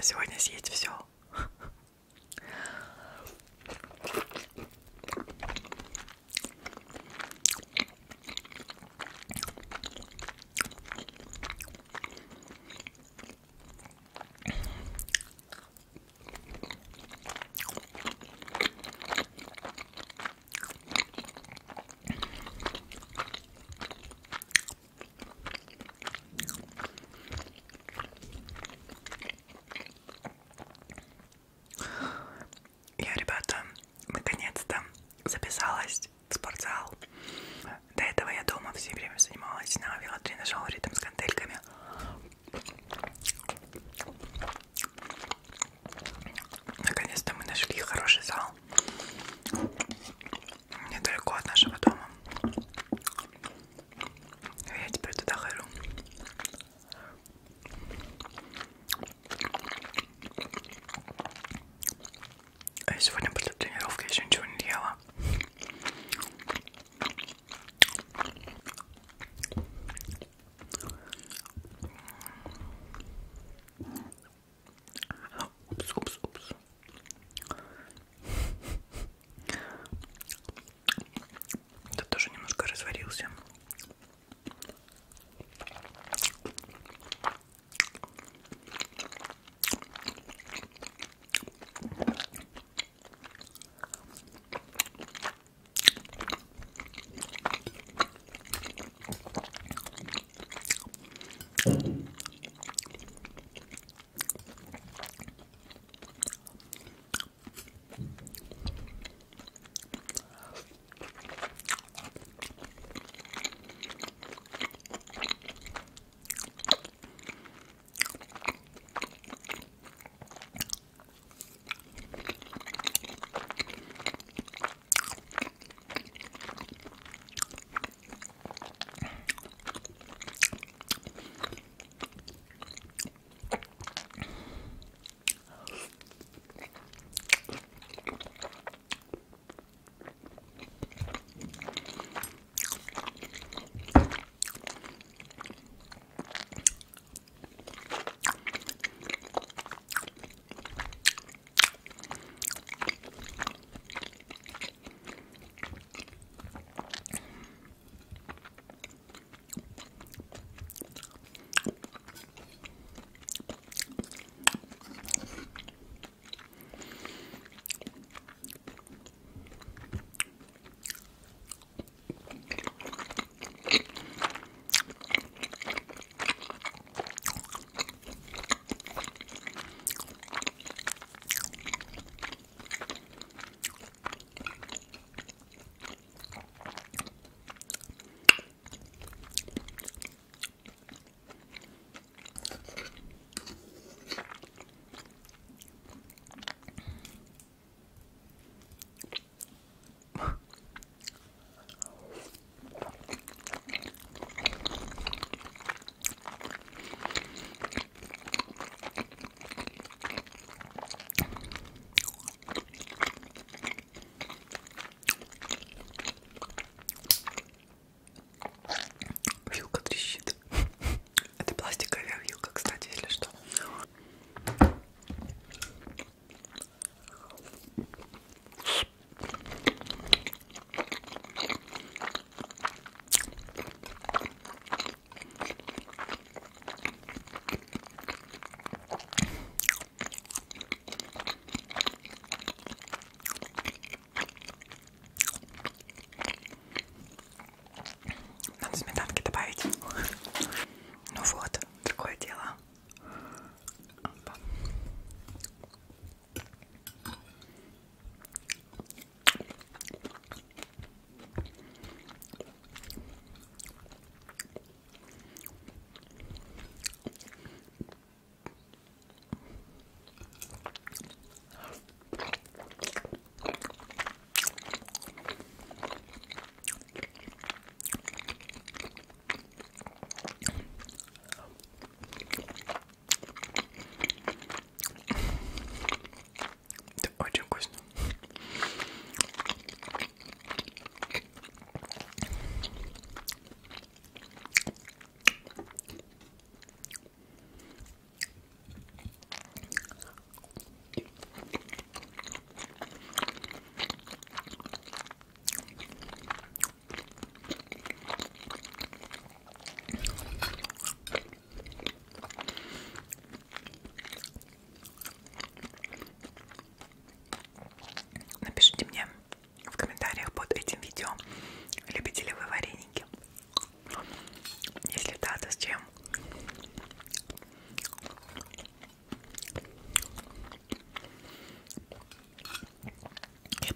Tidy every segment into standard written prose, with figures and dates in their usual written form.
на сегодня съесть все.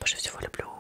больше всего люблю.